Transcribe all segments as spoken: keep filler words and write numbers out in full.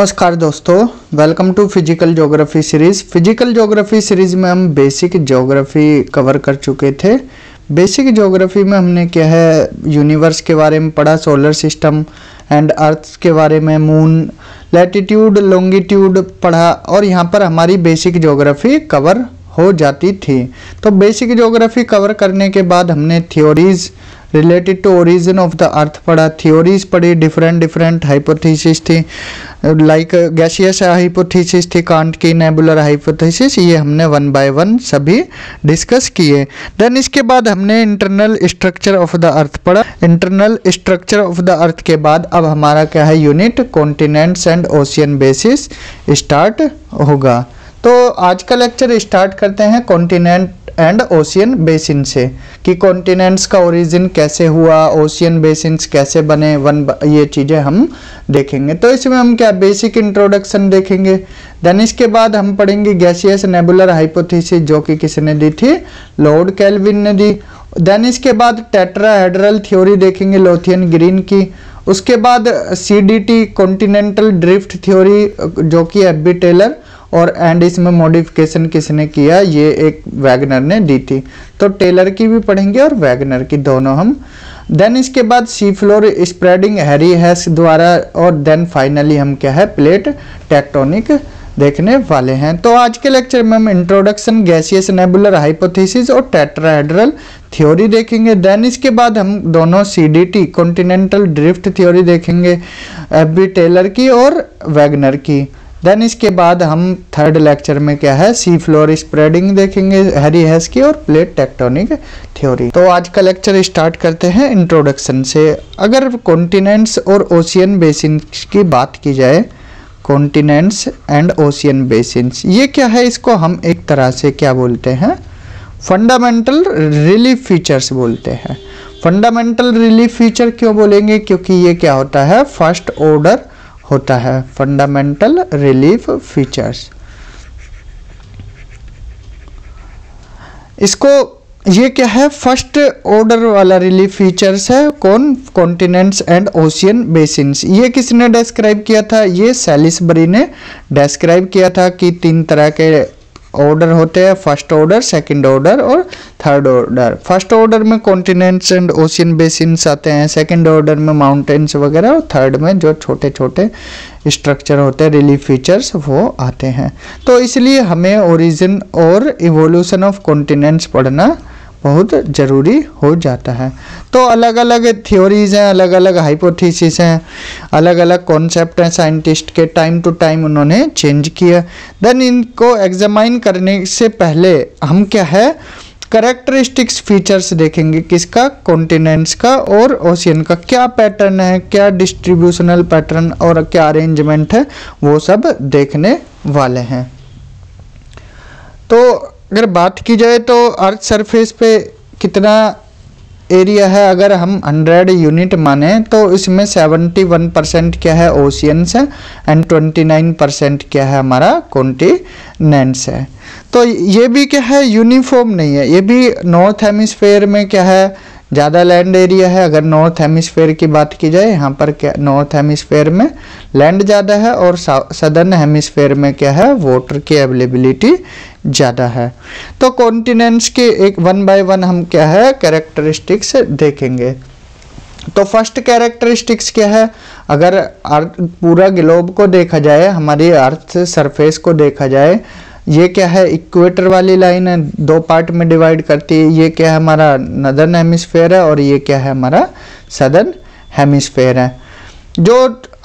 नमस्कार दोस्तों, welcome to physical geography series. Physical geography series में हम बेसिक ज्योग्राफी कवर कर चुके थे। बेसिक ज्योग्राफी में हमने क्या है, यूनिवर्स के बारे में पढ़ा, सोलर सिस्टम एंड अर्थ के बारे में, मून, लैटिट्यूड, लॉन्गिट्यूड पढ़ा और यहाँ पर हमारी बेसिक ज्योग्राफी कवर हो जाती थी। तो बेसिक ज्योग्राफी कवर करने के बाद हमने theories related to origin of the earth पढ़ा, थ्योरीज पढ़ी, डिफरेंट डिफरेंट हाइपोथेसिस थी, लाइक गैसियस हाइपोथेसिस थी, कांट की नेबुलर हाइपोथेसिस, ये हमने वन बाय वन सभी डिस्कस किए। देन इसके बाद हमने internal structure of the earth पढ़ा। Internal structure of the earth के बाद अब हमारा क्या है unit continents and ocean basis start होगा। तो आज का लेक्चर स्टार्ट करते हैं कॉन्टिनेंट एंड ओशियन बेसिन से कि कॉन्टिनेंट्स का ओरिजिन कैसे हुआ, ओशियन बेसिन्स कैसे बने, वन ये चीज़ें हम देखेंगे। तो इसमें हम क्या बेसिक इंट्रोडक्शन देखेंगे। देन इसके बाद हम पढ़ेंगे गैसियस नेबुलर हाइपोथेसिस जो कि किसने दी थी, लॉर्ड केल्विन ने दी। देन इसके बाद टेट्राहेड्रल थ्योरी देखेंगे लोथियन ग्रीन की। उसके बाद C D T continental drift theory जो कि एफ बी टेलर और एंड इसमें मॉडिफिकेशन किसने किया, ये एक वैगनर ने दी थी। तो टेलर की भी पढ़ेंगे और वैगनर की, दोनों हम। देन इसके बाद sea floor spreading Harry Hess द्वारा, और देन फाइनली हम क्या है प्लेट टेक्टोनिक देखने वाले हैं। तो आज के लेक्चर में हम इंट्रोडक्शन, गैसियस नेबुलर हाइपोथेसिस और टेट्राहेड्रल थ्योरी देखेंगे। देन इसके बाद हम दोनों C D T continental drift theory देखेंगे, एफ बी टेलर की और वैगनर की। देन इसके बाद हम थर्ड लेक्चर में क्या है सी फ्लोर स्प्रेडिंग देखेंगे, हैरी हेस की और प्लेट टेक्टोनिक थ्योरी। तो आज का लेक्चर स्टार्ट करते हैं इंट्रोडक्शन से। अगर कॉन्टिनेंट्स और ओशियन बेसिन की बात की जाए, कॉन्टिनेंट्स एंड ओशियन बेसिन्स, ये क्या है, इसको हम एक तरह से क्या बोलते हैं, फंडामेंटल रिलीफ फीचर्स बोलते हैं। फंडामेंटल रिलीफ फीचर क्यों बोलेंगे, क्योंकि ये क्या होता है फर्स्ट ऑर्डर होता है, फंडामेंटल रिलीफ फीचर्स। इसको ये क्या है फर्स्ट ऑर्डर वाला रिलीफ फीचर्स है। कौन, कॉन्टिनेंट्स एंड ओशियन बेसिन्स। ये किसने डिस्क्राइब किया था, ये सैलिसबरी ने डिस्क्राइब किया था कि तीन तरह के ऑर्डर होते हैं, फर्स्ट ऑर्डर, सेकंड ऑर्डर और थर्ड ऑर्डर। फर्स्ट ऑर्डर में कॉन्टिनेंट्स एंड ओशियन बेसिन्स आते हैं, सेकंड ऑर्डर में माउंटेन्स वगैरह, और थर्ड में जो छोटे छोटे स्ट्रक्चर होते हैं रिलीफ फीचर्स वो आते हैं। तो इसलिए हमें ओरिजिन और इवोल्यूशन ऑफ कॉन्टिनेंट्स पढ़ना बहुत ज़रूरी हो जाता है। तो अलग अलग थ्योरीज़ हैं, अलग अलग हाइपोथेसिस हैं, अलग अलग कॉन्सेप्ट हैं, साइंटिस्ट के टाइम टू टाइम उन्होंने चेंज किया। देन इनको एग्जामाइन करने से पहले हम क्या है करेक्टरिस्टिक्स फीचर्स देखेंगे, किसका, कॉन्टिनेंट्स का और ओशियन का। क्या पैटर्न है, क्या डिस्ट्रीब्यूशनल पैटर्न और क्या अरेंजमेंट है, वो सब देखने वाले हैं। तो अगर बात की जाए तो अर्थ सरफेस पे कितना एरिया है, अगर हम हंड्रेड यूनिट माने तो इसमें इकहत्तर परसेंट क्या है ओशियंस है एंड उनतीस परसेंट क्या है हमारा कॉन्टिनेंट्स है। तो ये भी क्या है यूनिफॉर्म नहीं है, ये भी नॉर्थ हेमिस्फेयर में क्या है ज़्यादा लैंड एरिया है। अगर नॉर्थ हेमिस्फेयर की बात की जाए, यहाँ पर क्या नॉर्थ हेमिस्फेयर में लैंड ज़्यादा है और सदर्न हेमिस्फेयर में क्या है वाटर की अवेलेबिलिटी ज़्यादा है। तो कॉन्टिनेंट्स के एक वन बाय वन हम क्या है कैरेक्टरिस्टिक्स देखेंगे। तो फर्स्ट कैरेक्टरिस्टिक्स क्या है, अगर अर्थ पूरा ग्लोब को देखा जाए, हमारी अर्थ सरफेस को देखा जाए, ये क्या है इक्वेटर वाली लाइन है, दो पार्ट में डिवाइड करती है। ये क्या है हमारा नॉर्दर्न हेमिस्फेयर है और ये क्या है हमारा सदर्न हेमिस्फेयर है। जो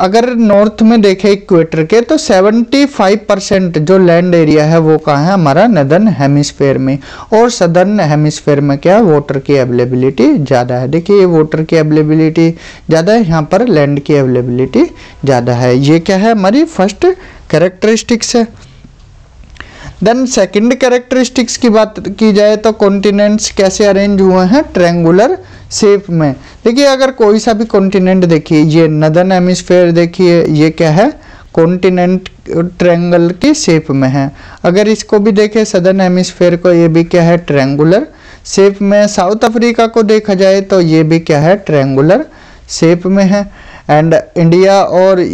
अगर नॉर्थ में देखें इक्वेटर के तो पचहत्तर परसेंट जो लैंड एरिया है वो कहाँ है हमारा नॉर्दर्न हेमिस्फेयर में, और सदर्न हेमिस्फेयर में क्या है वाटर की अवेलेबिलिटी ज़्यादा है। देखिए ये वाटर की अवेलेबिलिटी ज़्यादा है, यहाँ पर लैंड की अवेलेबिलिटी ज़्यादा है। ये क्या है हमारी फर्स्ट कैरेक्टरिस्टिक्स है। देन सेकंड कैरेक्टरिस्टिक्स की बात की जाए तो कॉन्टिनेंट्स कैसे अरेंज हुए हैं ट्रायंगुलर शेप में। देखिए अगर कोई सा भी कॉन्टिनेंट देखिए, ये नॉर्दर्न हेमिस्फेयर देखिए, ये क्या है कॉन्टिनेंट ट्रायंगल की शेप में है। अगर इसको भी देखें सदर्न हेमिस्फेयर को, ये भी क्या है ट्रायंगुलर शेप में। साउथ अफ्रीका को देखा जाए तो ये भी क्या है ट्रायंगुलर शेप में है, एंड इंडिया और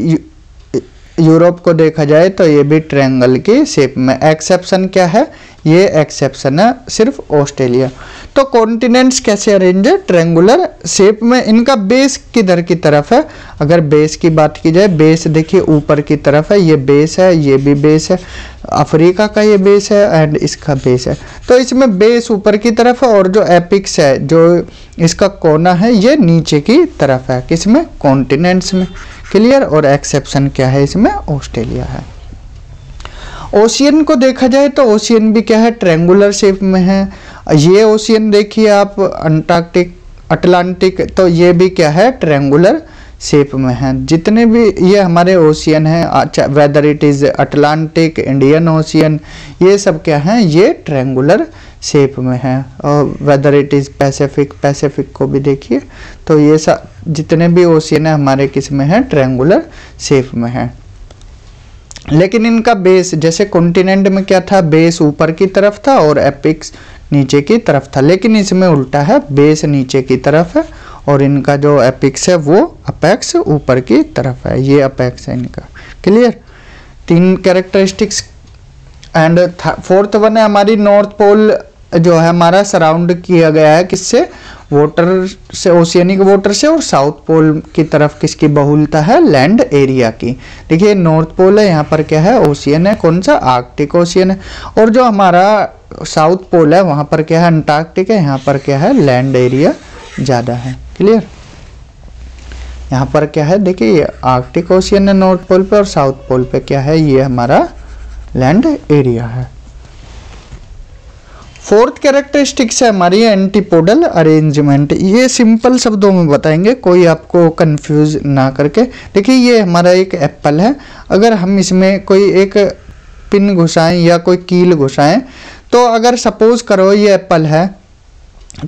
यूरोप को देखा जाए तो ये भी ट्रायंगल की शेप में। एक्सेप्शन क्या है? ये एक्सेप्शन है सिर्फ ऑस्ट्रेलिया। तो कॉन्टिनेंट्स कैसे अरेंज है? ट्रायंगुलर शेप में। इनका बेस किधर की तरफ है? अगर बेस की बात की जाए, बेस देखिए ऊपर की तरफ है, ये बेस है, ये भी बेस है, अफ्रीका का ये बेस है एंड इसका बेस है। तो इसमें बेस ऊपर की तरफ है और जो एपिक्स है, जो इसका कोना है, ये नीचे की तरफ है। किसमें? कॉन्टिनेंट्स में। क्लियर। और एक्सेप्शन क्या है इसमें? ऑस्ट्रेलिया है। ओशियन को देखा जाए तो ओशियन भी क्या है? ट्रायंगुलर शेप में है। ये ओशियन देखिए आप, अंटार्कटिक, अटलांटिक, तो ये भी क्या है? ट्रायंगुलर शेप में है। जितने भी ये हमारे ओशियन हैं, अच्छा whether it is Atlantic, Indian ocean, ये सब क्या हैं? ये ट्रायंगुलर शेप में है। और whether it is Pacific, Pacific को भी देखिए। तो ये सब जितने भी ओशियन हैं हमारे किस में हैं? ट्रायंगुलर शेप में है। लेकिन इनका बेस, जैसे कॉन्टिनेंट में क्या था, बेस ऊपर की तरफ था और एपिक्स नीचे की तरफ था, लेकिन इसमें उल्टा है, बेस नीचे की तरफ है और इनका जो एपिक्स है वो अपेक्स ऊपर की तरफ है। ये अपेक्स है इनका। क्लियर। तीन कैरेक्टरिस्टिक्स। एंड फोर्थ वन है हमारी नॉर्थ पोल, जो है हमारा सराउंड किया गया है किससे? वाटर से, ओशियनिक वाटर से। और साउथ पोल की तरफ किसकी बहुलता है? लैंड एरिया की। देखिए नॉर्थ पोल है, यहाँ पर क्या है? ओशियन है। कौन सा? आर्कटिक ओशियन है। और जो हमारा साउथ पोल है वहाँ पर क्या है? अंटार्कटिक है। यहाँ पर क्या है? लैंड एरिया ज़्यादा है। क्लियर। यहाँ पर क्या है? देखिए ये आर्कटिक ओशियन है नॉर्थ पोल पे, और साउथ पोल पे क्या है? ये हमारा लैंड एरिया है। फोर्थ कैरेक्टरिस्टिक्स है हमारी एंटीपोडल अरेंजमेंट। ये सिंपल शब्दों में बताएंगे, कोई आपको कंफ्यूज ना करके। देखिए ये हमारा एक एप्पल है, अगर हम इसमें कोई एक पिन घुसाएं या कोई कील घुसाएं, तो अगर सपोज करो ये एप्पल है,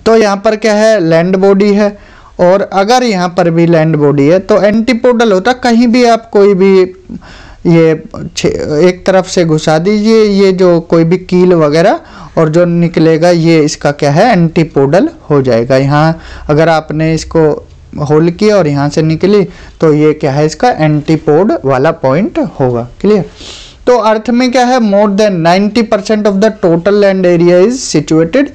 तो यहाँ पर क्या है? लैंड बॉडी है, और अगर यहाँ पर भी लैंड बॉडी है तो एंटीपोडल होता। कहीं भी आप कोई भी ये एक तरफ से घुसा दीजिए, ये जो कोई भी कील वगैरह, और जो निकलेगा ये इसका क्या है? एंटीपोडल हो जाएगा। यहाँ अगर आपने इसको होल किया और यहाँ से निकली, तो ये क्या है? इसका एंटीपोड वाला पॉइंट होगा। क्लियर। तो अर्थ में क्या है? More than ninety percent of the total land area is situated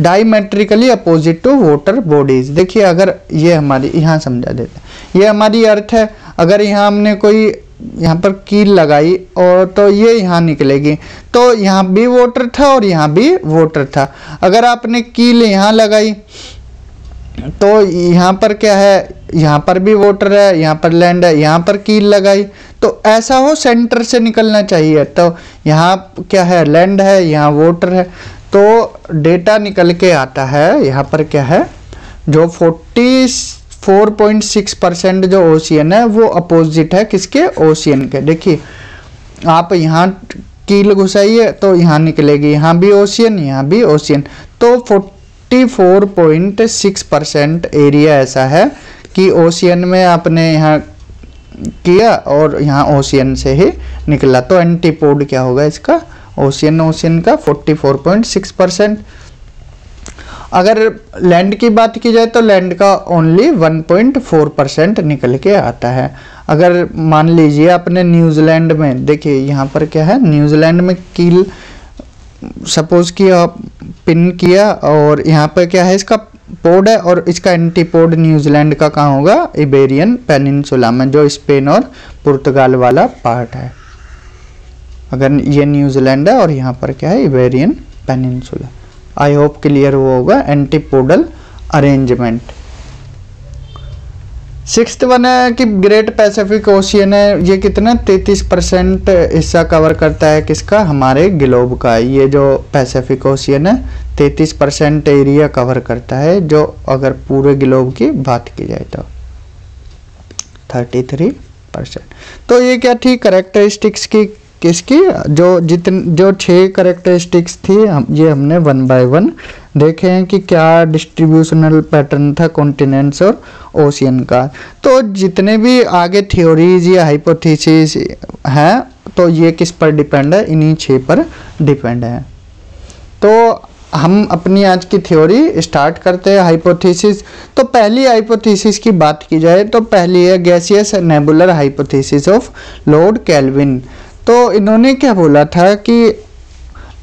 diametrically opposite to water bodies. देखिए अगर ये हमारी, यहाँ समझा देते हैं, ये हमारी अर्थ है। अगर यहाँ हमने कोई यहाँ पर कील लगाई और तो ये यहाँ निकलेगी, तो यहाँ भी वाटर था और यहाँ भी वाटर था। अगर आपने कील यहाँ लगाई तो यहाँ पर क्या है? यहाँ पर भी वाटर है, यहाँ पर लैंड है, यहाँ पर कील लगाई। तो ऐसा हो, सेंटर से निकलना चाहिए। तो यहाँ क्या है? लैंड है, यहाँ वाटर है। तो डेटा निकल के आता है यहाँ पर क्या है? जो forty four point six percent जो ओशियन है वो अपोजिट है किसके? ओशियन के। देखिए आप यहाँ कील घुसाइए तो यहाँ निकलेगी, यहाँ भी ओशियन, यहाँ भी ओशियन। तो forty four point six percent area ऐसा है कि ओशियन में आपने यहाँ किया और यहाँ ओशियन से ही निकला। तो एंटीपोड क्या होगा इसका? ओशियन। ओशियन का forty four point six percent. अगर लैंड की बात की जाए तो लैंड का only one point four percent निकल के आता है। अगर मान लीजिए आपने न्यूजीलैंड में, देखिए यहाँ पर क्या है? न्यूजीलैंड में कील सपोज किया, पिन किया, और यहाँ पर क्या है? इसका पोड है, और इसका एंटीपोड न्यूजीलैंड का कहाँ होगा? इबेरियन पेनिनसुला में, जो स्पेन और पुर्तगाल वाला पार्ट है। अगर ये न्यूजीलैंड है और यहाँ पर क्या है? Iberian peninsula. I hope clear हुआ होगा एंटीपोडल अरेंजमेंट। सिक्स्थ वन है कि ग्रेट पैसिफिक ओशियन है, ये कितना? तैंतीस परसेंट हिस्सा कवर करता है किसका? हमारे ग्लोब का। ये जो पैसिफिक ओशियन है तैंतीस परसेंट एरिया कवर करता है, जो अगर पूरे ग्लोब की बात की जाए तो थर्टी थ्री परसेंट। तो ये क्या थी? करेक्टरिस्टिक्स की किसकी? जो जितन जो छः करेक्टरिस्टिक्स थी, हम ये हमने वन बाय वन देखे हैं कि क्या डिस्ट्रीब्यूशनल पैटर्न था कॉन्टिनेंट्स और ओशियन का। तो जितने भी आगे थ्योरीज या हाइपोथेसिस हैं, तो ये किस पर डिपेंड है? इन्हीं छः पर डिपेंड है। तो हम अपनी आज की थ्योरी स्टार्ट करते हैं हाइपोथेसिस। तो पहली हाइपोथेसिस की बात की जाए तो पहली है gaseous nebular hypothesis of Lord Kelvin. तो इन्होंने क्या बोला था कि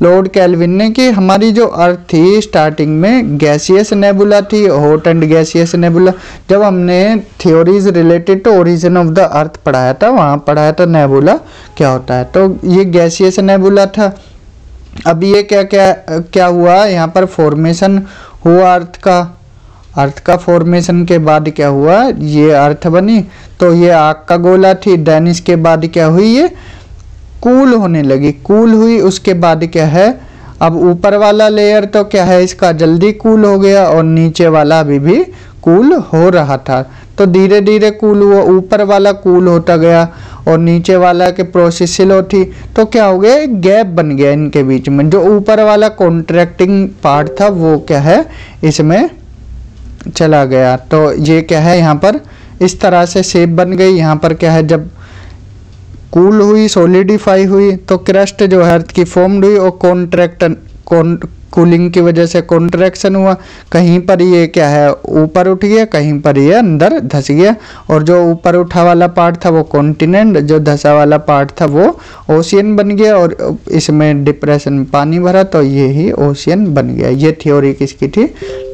लॉर्ड कैल्विन ने कि हमारी जो अर्थ थी स्टार्टिंग में गैसियस नेबुला थी, हॉट एंड गैसियस नेबुला। जब हमने theories related to origin of the अर्थ पढ़ाया था वहाँ पढ़ाया था नेबुला क्या होता है, तो ये गैसियस नेबुला था। अब ये क्या क्या क्या हुआ यहाँ पर फॉर्मेशन हुआ अर्थ का, अर्थ का फॉर्मेशन के बाद क्या हुआ ये अर्थ बनी, तो ये आग का गोला थी। देन इसके बाद क्या हुई ये कूल होने लगी, कूल हुई। उसके बाद क्या है अब ऊपर वाला लेयर तो क्या है इसका जल्दी कूल हो गया और नीचे वाला अभी भी कूल हो रहा था, तो धीरे धीरे कूल हुआ। ऊपर वाला कूल होता गया और नीचे वाला के प्रोसेस स्लो थी, तो क्या हो गया गैप बन गया इनके बीच में। जो ऊपर वाला कॉन्ट्रैक्टिंग पार्ट था वो क्या है इसमें चला गया, तो ये क्या है यहाँ पर इस तरह से शेप बन गई। यहाँ पर क्या है जब कूल हुई सॉलिडिफाई हुई तो क्रस्ट जो है अर्थ की फॉर्म्ड हुई और कॉन्ट्रैक्टन कॉन् कूलिंग की वजह से कॉन्ट्रैक्शन हुआ। कहीं पर ये क्या है ऊपर उठ गया, कहीं पर ये अंदर धंस गया, और जो ऊपर उठा वाला पार्ट था वो कॉन्टिनेंट, जो धंसा वाला पार्ट था वो ओशियन बन गया और इसमें डिप्रेशन पानी भरा तो ये ही ओशियन बन गया। ये थ्योरी किसकी थी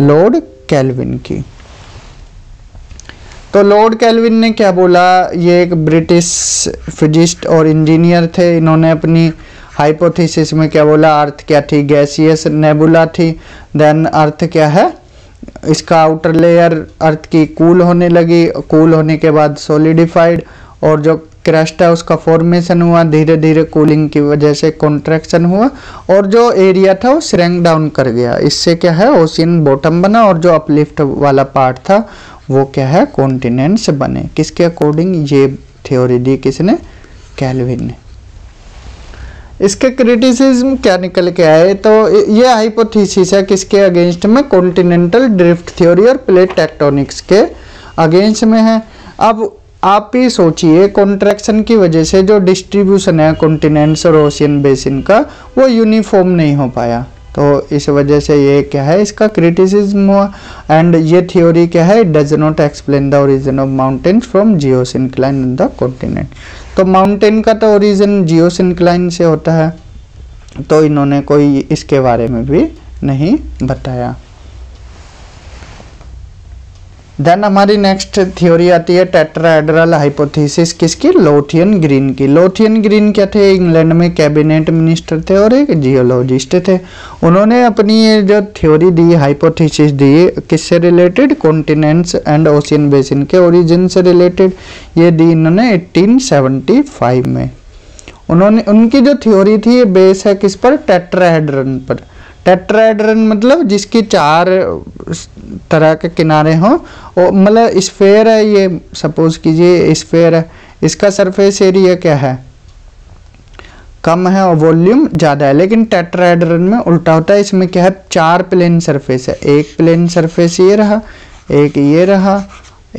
लॉर्ड कैल्विन की। तो लॉर्ड कैल्विन ने क्या बोला, ये एक ब्रिटिश फिजिस्ट और इंजीनियर थे। इन्होंने अपनी हाइपोथेसिस में क्या बोला अर्थ क्या थी गैसियस नेबुला थी। देन अर्थ क्या है इसका आउटर लेयर अर्थ की कूल होने लगी, कूल होने के बाद सॉलिडिफाइड, और जो क्रस्ट है उसका फॉर्मेशन हुआ धीरे धीरे कूलिंग की वजह से कॉन्ट्रैक्शन हुआ, और जो एरिया था वो श्रिंक डाउन कर गया। इससे क्या है ओशियन बॉटम बना और जो अपलिफ्ट वाला पार्ट था वो क्या है कॉन्टिनेंट्स बने। किसके अकॉर्डिंग ये थ्योरी दी किसने कैल्विन ने। इसके क्रिटिसिज्म क्या निकल के आए तो ये हाइपोथेसिस है किसके अगेंस्ट में कॉन्टिनेंटल ड्रिफ्ट थ्योरी और प्लेट टेक्टोनिक्स के अगेंस्ट में है। अब आप ही सोचिए कॉन्ट्रैक्शन की वजह से जो डिस्ट्रीब्यूशन है कॉन्टिनेंट्स और ओशियन बेसिन का वो यूनिफॉर्म नहीं हो पाया, तो इस वजह से ये क्या है इसका क्रिटिसिज्म हुआ। एंड ये थ्योरी क्या है does not explain the origin of mountains from geosyncline in the continent. तो माउंटेन का तो ओरिजिन जियोसिंक्लाइन से होता है, तो इन्होंने कोई इसके बारे में भी नहीं बताया। देन हमारी नेक्स्ट थ्योरी आती है टेट्राहेड्रल हाइपोथेसिस किसकी लोथियन ग्रीन की। लोथियन ग्रीन क्या थे इंग्लैंड में कैबिनेट मिनिस्टर थे और एक जियोलॉजिस्ट थे। उन्होंने अपनी जो थ्योरी दी हाइपोथेसिस दी किससे related continents and ocean basin के ओरिजिन से रिलेटेड, ये दी इन्होंने अठारह सौ पचहत्तर में। उन्होंने उनकी जो थ्योरी थी ये बेस है किस पर टेट्राहेड्रन पर। टेट्राहेड्रन मतलब जिसकी चार तरह के किनारे हों, और मतलब स्फेयर है ये, सपोज कीजिए स्फेयर है, इसका सरफेस एरिया क्या है कम है और वॉल्यूम ज़्यादा है। लेकिन टेट्राहेड्रन में उल्टा होता है, इसमें क्या है चार प्लेन सरफेस है, एक प्लेन सरफेस ये रहा, एक ये रहा,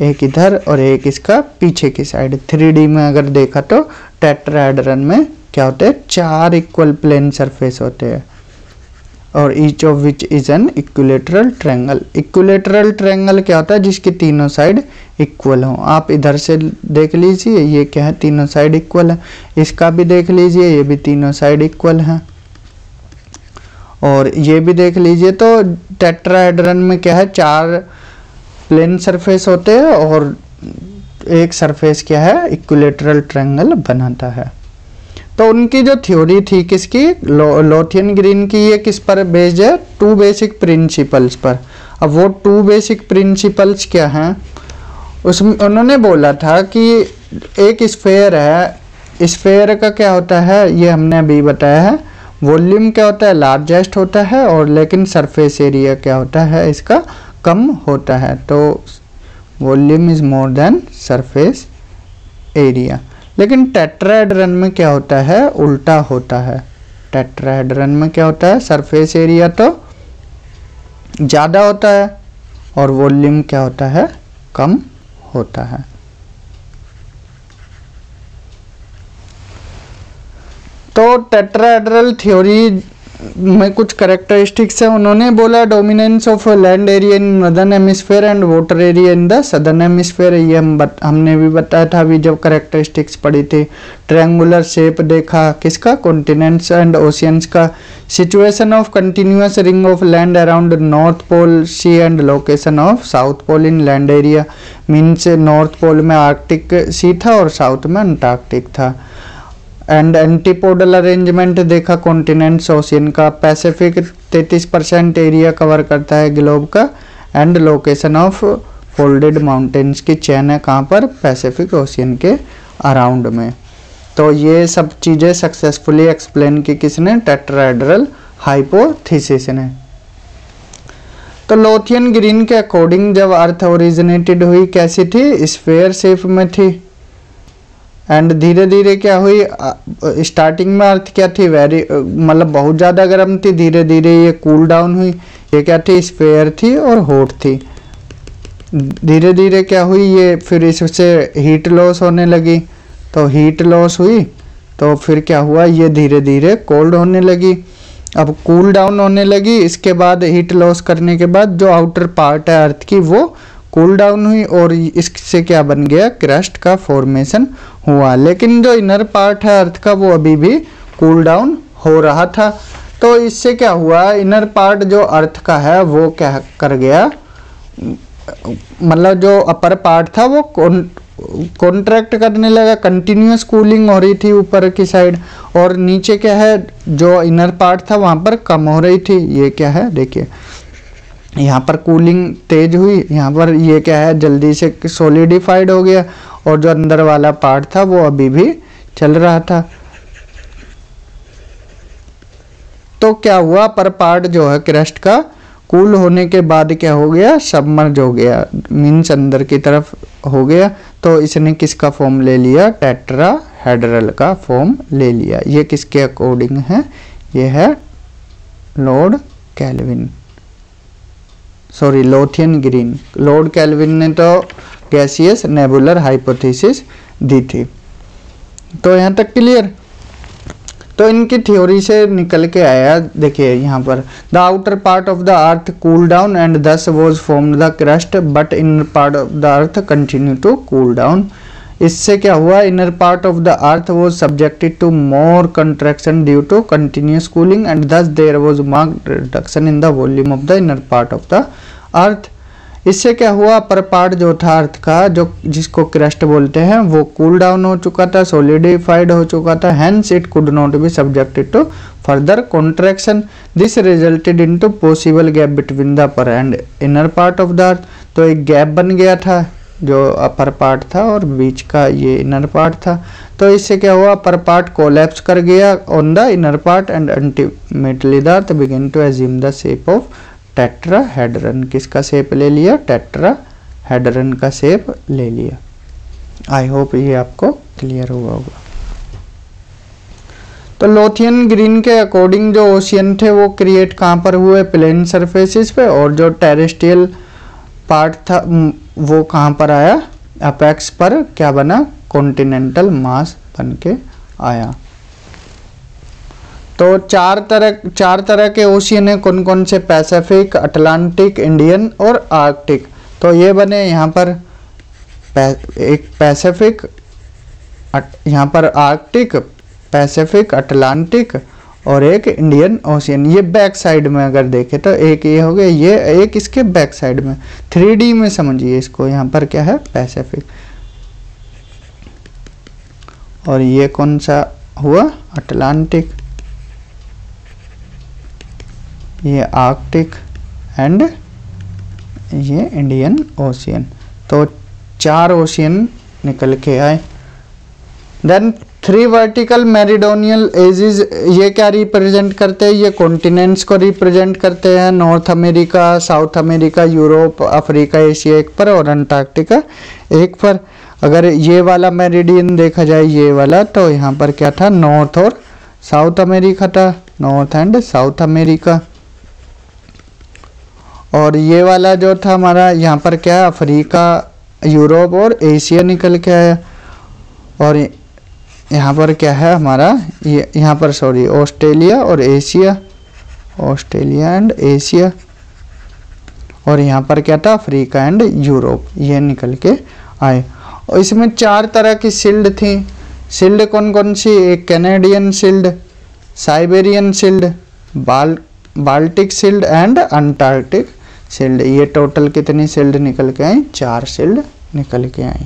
एक इधर और एक इसका पीछे की साइड। थ्री डी में अगर देखा तो टेट्राहेड्रन में क्या होते हैं चार इक्वल प्लेन सरफेस होते हैं और each of which is an equilateral triangle. Equilateral triangle क्या होता है जिसकी तीनों साइड इक्वल हो। आप इधर से देख लीजिए ये क्या है तीनों साइड इक्वल है, इसका भी देख लीजिए ये भी तीनों साइड इक्वल है और ये भी देख लीजिए। तो टेट्राहेड्रन में क्या है चार प्लेन सरफेस होते हैं और एक सरफेस क्या है इक्विलेटरल ट्रायंगल बनाता है। तो उनकी जो थ्योरी थी किसकी लोथियन ग्रीन की, ये किस पर बेस्ड है टू बेसिक प्रिंसिपल्स पर। अब वो टू बेसिक प्रिंसिपल्स क्या हैं उसमें उन्होंने बोला था कि एक स्फेयर है, स्फेयर का क्या होता है ये हमने अभी बताया है, वॉल्यूम क्या होता है लार्जेस्ट होता है और लेकिन सरफेस एरिया क्या होता है इसका कम होता है, तो volume is more than surface area. लेकिन टेट्राहेड्रन में क्या होता है उल्टा होता है, टेट्राहेड्रन में क्या होता है सरफेस एरिया तो ज़्यादा होता है और वॉल्यूम क्या होता है कम होता है। तो टेट्राहेड्रल थ्योरी में कुछ करेक्टरिस्टिक्स है। उन्होंने बोला dominance of land area in northern hemisphere and water area in the southern hemisphere. ये हम बत, हमने भी बताया था अभी जब करेक्टरिस्टिक्स पढ़ी थी। ट्रायंगुलर शेप देखा किसका, कॉन्टिनेंट्स एंड ओशियंस का। Situation of continuous ring of land around north pole sea and location of south pole in land area. Means north pole में आर्कटिक सी था और साउथ में अंटार्कटिक था। एंड एंटीपोडल अरेंजमेंट देखा continents ocean का। Pacific तैंतीस percent area cover करता है ग्लोब का। And location of folded mountains की चैन है कहाँ पर, पैसिफिक ओशियन के अराउंड में। तो ये सब चीज़ें सक्सेसफुली एक्सप्लेन की किसने, टेट्राहेड्रल हाइपोथेसिस ने। तो लोथियन ग्रीन के अकॉर्डिंग जब अर्थ ओरिजिनेटेड हुई कैसी थी, स्फेयर शेप में थी। एंड धीरे धीरे क्या हुई, स्टार्टिंग में अर्थ क्या थी, वेरी मतलब बहुत ज़्यादा गर्म थी, धीरे धीरे ये कूल डाउन हुई। ये क्या थी, स्फेयर थी और हॉट थी। धीरे धीरे क्या हुई ये, फिर इससे हीट लॉस होने लगी। तो हीट लॉस हुई तो फिर क्या हुआ, ये धीरे धीरे कोल्ड होने लगी। अब कूल डाउन होने लगी, इसके बाद हीट लॉस करने के बाद जो आउटर पार्ट है अर्थ की वो कूल डाउन हुई और इससे क्या बन गया, क्रस्ट का फॉर्मेशन हुआ। लेकिन जो इनर पार्ट है अर्थ का वो अभी भी कूल डाउन हो रहा था। तो इससे क्या हुआ, इनर पार्ट जो अर्थ का है वो क्या कर गया, मतलब जो अपर पार्ट था वो कॉन्ट्रैक्ट करने लगा। कंटिन्यूस कूलिंग हो रही थी ऊपर की साइड और नीचे क्या है जो इनर पार्ट था वहाँ पर कम हो रही थी। ये क्या है, देखिए यहाँ पर कूलिंग तेज हुई, यहाँ पर ये क्या है जल्दी से सॉलिडिफाइड हो गया और जो अंदर वाला पार्ट था वो अभी भी चल रहा था। तो क्या हुआ, पर पार्ट जो है क्रस्ट का कूल होने के बाद क्या हो गया, सबमर्ज हो गया, मीन्स अंदर की तरफ हो गया। तो इसने किसका फॉर्म ले लिया, टेट्राहेड्रल का फॉर्म ले लिया। ये किसके अकॉर्डिंग है, ये है Lord Kelvin, sorry Lothian Green. Lord Kelvin ने तो गैसियस नेबुलर हाइपोथेसिस दी थी। तो यहाँ तक क्लियर। तो इनकी थ्योरी से निकल के आया, देखिए यहाँ पर the outer part of the earth cool down and thus was form the crust but inner part of the earth continue to cool down. इससे क्या हुआ, inner part of the earth was subjected to more contraction due to continuous cooling and thus there was marked reduction in the volume of the inner part of the अर्थ। इससे क्या हुआ, upper part जो था अर्थ का जो जिसको crust बोलते हैं वो कूल डाउन हो चुका था, सॉलिडिफाइड हो चुका था। Hence it could not be subjected to further contraction. This resulted in to possible gap between the upper and inner part of the अर्थ। तो एक गैप बन गया था जो अपर पार्ट था और बीच का ये इनर पार्ट था। तो इससे क्या हुआ, अपर पार्ट कोलैप्स कर गया on the inner part and ultimately the earth begin to assume the shape of tetrahedron. किसका शेप ले लिया, टेट्राहेड्रन का शेप ले लिया। आई होप ये आपको क्लियर हुआ होगा। तो लोथियन ग्रीन के अकॉर्डिंग जो ओशियन थे वो क्रिएट कहाँ पर हुए, प्लेन सरफेसिस पे, और जो टेरेस्ट्रियल पार्ट था वो कहाँ पर आया, अपैक्स पर क्या बना, कॉन्टिनेंटल मास बन के आया। तो चार तरह चार तरह के ओशियन हैं, कौन कौन से, पैसिफिक, अटलांटिक, इंडियन और आर्कटिक। तो ये बने यहाँ पर एक पैसिफिक, यहाँ पर आर्कटिक, पैसिफिक, अटलांटिक और एक इंडियन ओशियन। ये बैक साइड में अगर देखें तो एक ये हो गया, ये एक इसके बैक साइड में थ्री डी में समझिए इसको। यहाँ पर क्या है, पैसिफिक और ये कौन सा हुआ, अटलांटिक, ये आर्कटिक एंड ये इंडियन ओशियन। तो चार ओशियन निकल के आए। Then three vertical meridional axes, ये क्या रिप्रेजेंट करते हैं, ये कॉन्टिनेंट्स को रिप्रेजेंट करते हैं, North America, South America, Europe, Africa, Asia एक पर और अंटार्कटिका एक पर। अगर ये वाला मेरिडियन देखा जाए, ये वाला, तो यहाँ पर क्या था, नॉर्थ और साउथ अमेरिका था, नॉर्थ एंड साउथ अमेरिका। और ये वाला जो था हमारा, यहाँ पर क्या है, अफ्रीका, यूरोप और एशिया निकल के आया। और यहाँ पर क्या है हमारा, ये यहाँ पर सॉरी ऑस्ट्रेलिया और एशिया। ऑस्ट्रेलिया एंड एशिया, और यहाँ पर क्या था, अफ्रीका एंड यूरोप, ये निकल के आए। और इसमें चार तरह की शील्ड थी। शील्ड कौन कौन सी, एक कैनेडियन शील्ड, साइबेरियन शील्ड, बाल Baltic shield and Antarctic shield. ये टोटल कितनी शील्ड निकल के आई, चार शील्ड निकल के आई।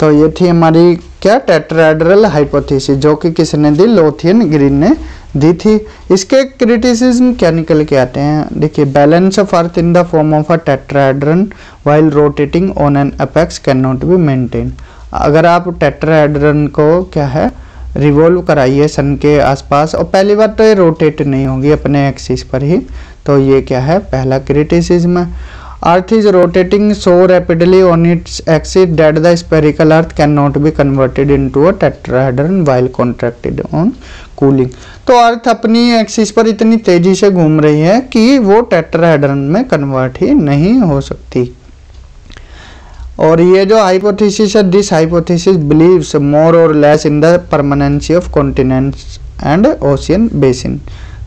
तो ये थी हमारी क्या, टेट्राहेड्रल हाइपोथेसिस, जो कि किसने दी, लोथियन ग्रीन ने दी थी। इसके क्रिटिसिज्म क्या निकल के आते हैं, देखिए, balance of earth in the form of a tetrahedron while rotating on an apex can not be maintain. अगर आप टेट्राहेड्रन को क्या है, रिवॉल्व कराइए सन के आसपास, और पहली बार तो ये रोटेट नहीं होगी अपने एक्सिस पर ही, तो ये क्या है, पहला क्रिटिसिज्म है। अर्थ is rotating so rapidly on its axis that the spherical earth can not be converted into a tetrahedron while contracted on cooling. तो अर्थ अपनी एक्सिस पर इतनी तेजी से घूम रही है कि वो टेट्राहेड्रन में कन्वर्ट ही नहीं हो सकती। और ये जो हाइपोथेसिस है, दिस हाइपोथेसिस बिलीव्स मोर और less in the permanency of continents and ocean basin.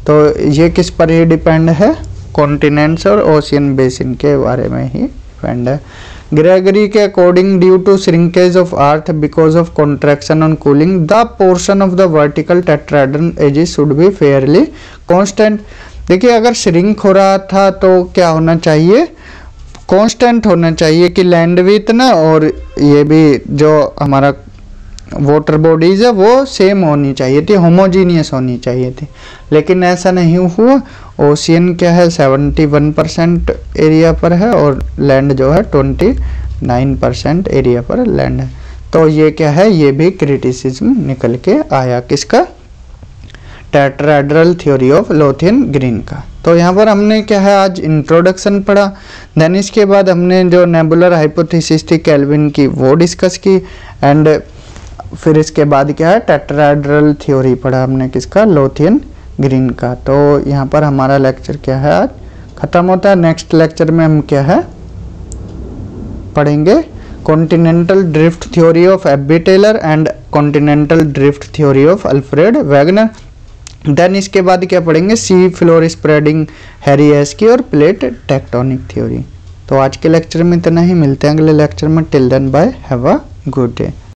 तो ये किस पर ही डिपेंड है, कॉन्टिनेंट्स और ओशियन बेसिन के बारे में ही डिपेंड है। ग्रेगरी के according, due to shrinkage of earth because of contraction on cooling the portion of the vertical tetrahedron edges should be fairly constant. देखिए, अगर श्रिंक हो रहा था तो क्या होना चाहिए, कांस्टेंट होना चाहिए कि लैंड विड्थ ना और ये भी जो हमारा वाटर बॉडीज है वो सेम होनी चाहिए थी, होमोजीनियस होनी चाहिए थी, लेकिन ऐसा नहीं हुआ। ओशियन क्या है, इकहत्तर परसेंट एरिया पर है और लैंड जो है उनतीस परसेंट एरिया पर लैंड है। तो ये क्या है, ये भी क्रिटिसिज्म निकल के आया, किसका, tetrahedral theory of Lothian Green का। तो यहाँ पर हमने क्या है, आज इंट्रोडक्शन पढ़ा, देन इसके बाद हमने जो नेबुलर हाइपोथेसिस थी केल्विन की वो डिस्कस की, एंड फिर इसके बाद क्या है, टेट्राहेड्रल थ्योरी पढ़ा हमने, किसका, लोथियन ग्रीन का। तो यहाँ पर हमारा लेक्चर क्या है, आज ख़त्म होता है। नेक्स्ट लेक्चर में हम क्या है पढ़ेंगे, continental drift theory of F B Taylor and continental drift theory of Alfred Wegener. Then इसके बाद क्या पढ़ेंगे, sea floor spreading Harry Hess की और प्लेट टेक्टोनिक थ्योरी। तो आज के लेक्चर में इतना ही, मिलते हैं अगले लेक्चर में। Till then bye, have a good day.